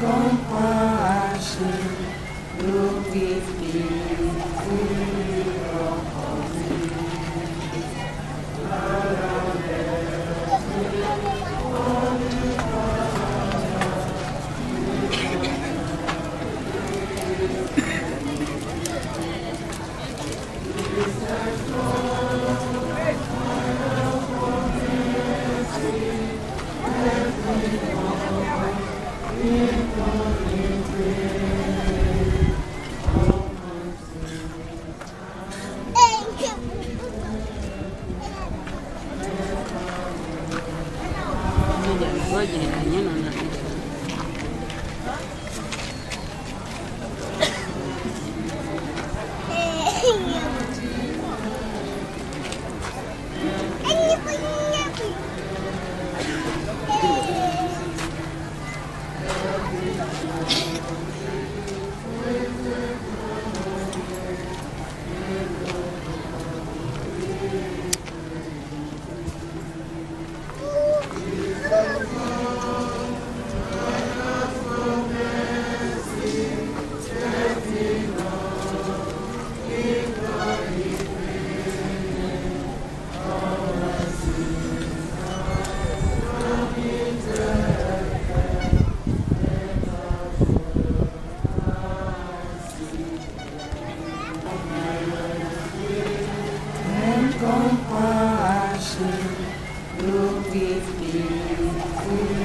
Look with me.